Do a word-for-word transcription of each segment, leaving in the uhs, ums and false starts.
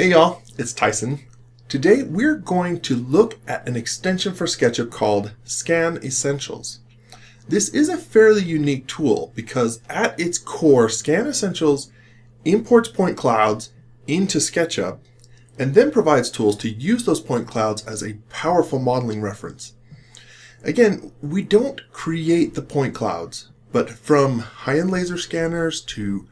Hey y'all, it's Tyson. Today we're going to look at an extension for SketchUp called Scan Essentials. This is a fairly unique tool because at its core, Scan Essentials imports point clouds into SketchUp and then provides tools to use those point clouds as a powerful modeling reference. Again, we don't create the point clouds, but from high-end laser scanners to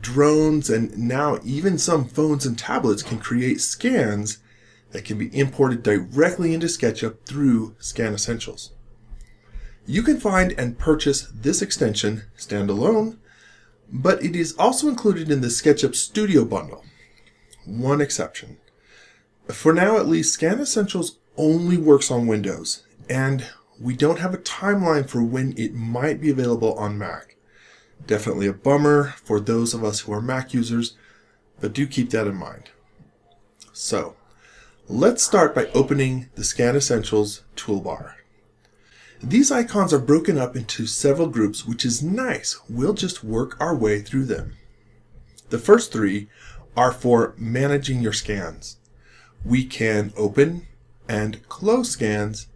drones and now even some phones and tablets can create scans that can be imported directly into SketchUp through Scan Essentials. You can find and purchase this extension standalone, but it is also included in the SketchUp Studio bundle. One exception. For now at least, Scan Essentials only works on Windows, and we don't have a timeline for when it might be available on Mac. Definitely a bummer for those of us who are Mac users, but do keep that in mind. So, let's start by opening the Scan Essentials toolbar. These icons are broken up into several groups, which is nice. We'll just work our way through them. The first three are for managing your scans. We can open and close scans,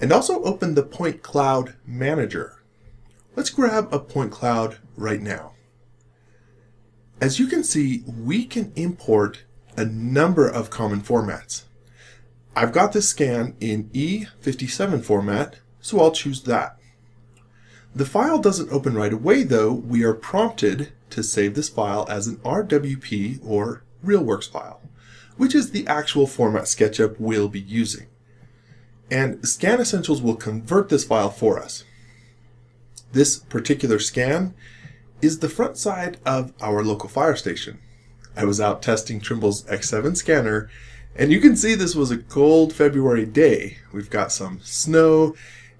and also open the Point Cloud Manager. Let's grab a point cloud right now. As you can see, we can import a number of common formats. I've got this scan in E fifty-seven format, so I'll choose that. The file doesn't open right away though. We are prompted to save this file as an R W P or RealWorks file, which is the actual format SketchUp will be using. And Scan Essentials will convert this file for us. This particular scan is the front side of our local fire station. I was out testing Trimble's X seven scanner, and you can see this was a cold February day. We've got some snow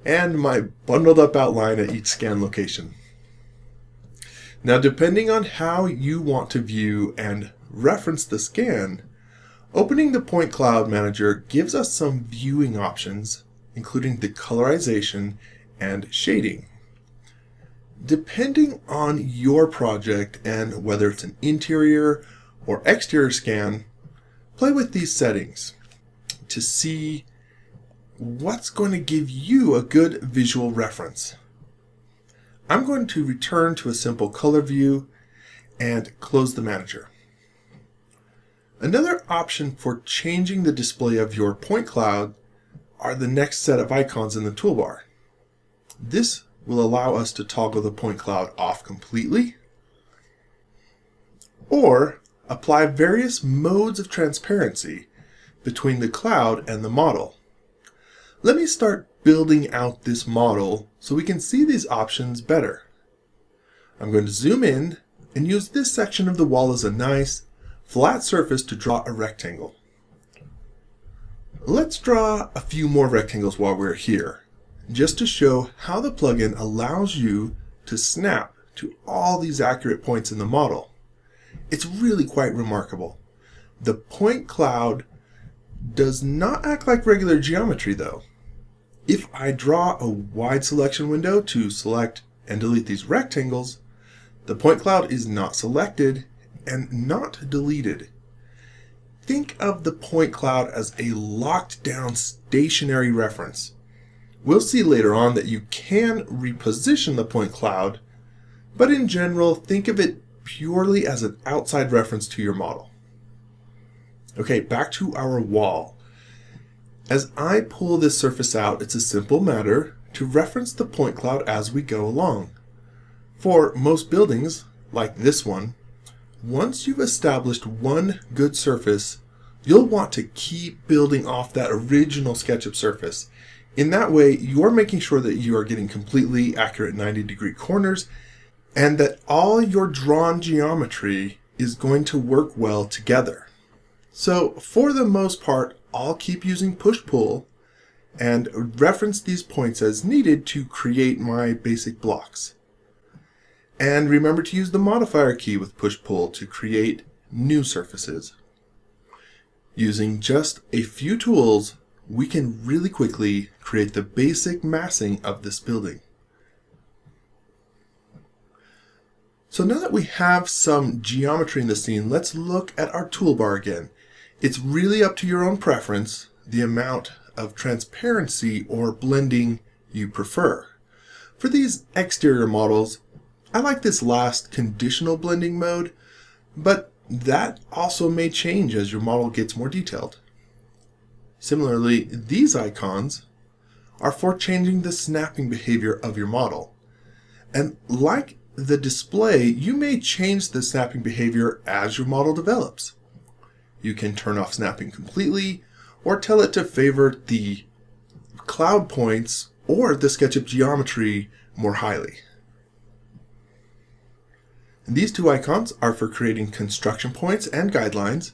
and my bundled up outline at each scan location. Now, depending on how you want to view and reference the scan, opening the Point Cloud Manager gives us some viewing options, including the colorization and shading. Depending on your project and whether it's an interior or exterior scan, play with these settings to see what's going to give you a good visual reference. I'm going to return to a simple color view and close the manager. Another option for changing the display of your point cloud are the next set of icons in the toolbar. This will allow us to toggle the point cloud off completely or apply various modes of transparency between the cloud and the model. Let me start building out this model so we can see these options better. I'm going to zoom in and use this section of the wall as a nice flat surface to draw a rectangle. Let's draw a few more rectangles while we're here, just to show how the plugin allows you to snap to all these accurate points in the model. It's really quite remarkable. The point cloud does not act like regular geometry though. If I draw a wide selection window to select and delete these rectangles, the point cloud is not selected and not deleted. Think of the point cloud as a locked down stationary reference. We'll see later on that you can reposition the point cloud, but in general, think of it purely as an outside reference to your model. Okay, back to our wall. As I pull this surface out, it's a simple matter to reference the point cloud as we go along. For most buildings, like this one, once you've established one good surface, you'll want to keep building off that original SketchUp surface. In that way, you're making sure that you are getting completely accurate ninety degree corners and that all your drawn geometry is going to work well together. So for the most part, I'll keep using push-pull and reference these points as needed to create my basic blocks. And remember to use the modifier key with push-pull to create new surfaces. Using just a few tools, we can really quickly create the basic massing of this building. So now that we have some geometry in the scene, let's look at our toolbar again It's really up to your own preference the amount of transparency or blending you prefer. For these exterior models, I like this last conditional blending mode, but that also may change as your model gets more detailed. Similarly, these icons are for changing the snapping behavior of your model. And like the display, you may change the snapping behavior as your model develops. You can turn off snapping completely, or tell it to favor the cloud points or the SketchUp geometry more highly. And these two icons are for creating construction points and guidelines.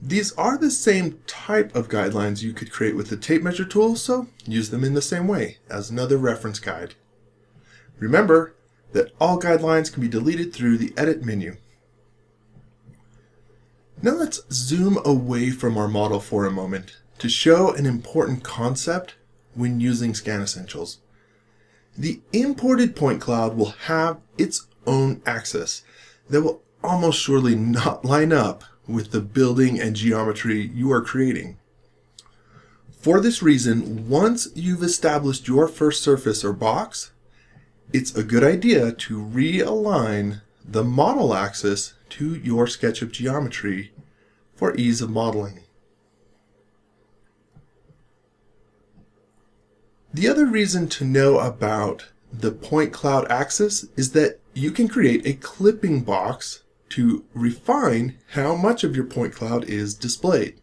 These are the same type of guidelines you could create with the tape measure tool, so use them in the same way as another reference guide. Remember that all guidelines can be deleted through the Edit menu. Now let's zoom away from our model for a moment to show an important concept when using Scan Essentials. The imported point cloud will have its own axis that will almost surely not line up with the building and geometry you are creating. For this reason, once you've established your first surface or box, it's a good idea to realign the model axis to your SketchUp geometry for ease of modeling. The other reason to know about the point cloud axis is that you can create a clipping box to refine how much of your point cloud is displayed.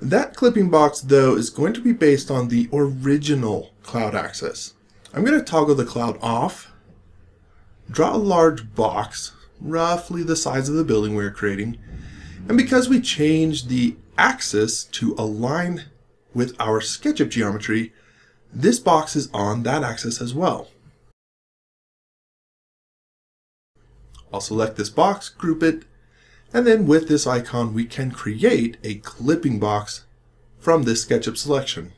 That clipping box, though, is going to be based on the original cloud axis. I'm going to toggle the cloud off, draw a large box roughly the size of the building we're creating, and because we changed the axis to align with our SketchUp geometry, this box is on that axis as well. I'll select this box, group it, and then with this icon we can create a clipping box from this SketchUp selection.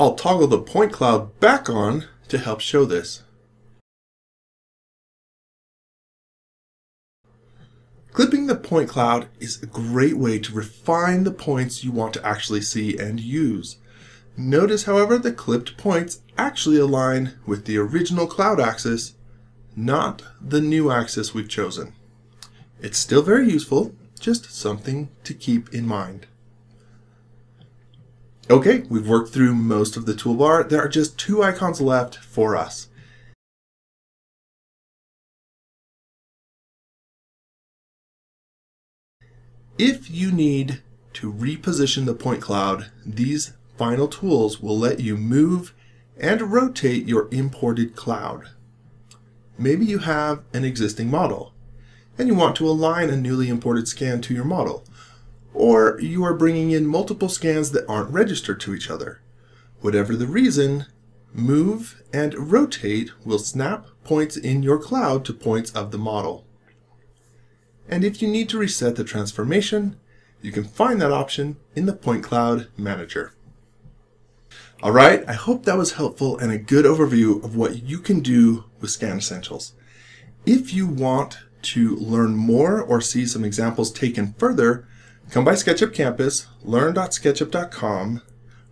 I'll toggle the point cloud back on to help show this. Clipping the point cloud is a great way to refine the points you want to actually see and use. Notice, however, the clipped points actually align with the original cloud axis, not the new axis we've chosen. It's still very useful, just something to keep in mind. Okay, we've worked through most of the toolbar. There are just two icons left for us. If you need to reposition the point cloud, these final tools will let you move and rotate your imported cloud. Maybe you have an existing model and you want to align a newly imported scan to your model, or you are bringing in multiple scans that aren't registered to each other. Whatever the reason, move and rotate will snap points in your cloud to points of the model. And if you need to reset the transformation, you can find that option in the Point Cloud Manager. All right, I hope that was helpful and a good overview of what you can do with Scan Essentials. If you want to learn more or see some examples taken further, come by SketchUp Campus, learn dot sketchup dot com,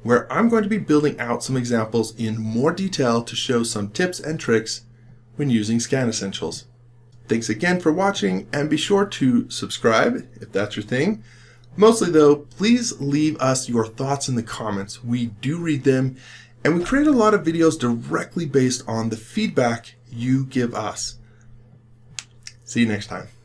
where I'm going to be building out some examples in more detail to show some tips and tricks when using Scan Essentials. Thanks again for watching, and be sure to subscribe if that's your thing. Mostly though, please leave us your thoughts in the comments. We do read them, and we create a lot of videos directly based on the feedback you give us. See you next time.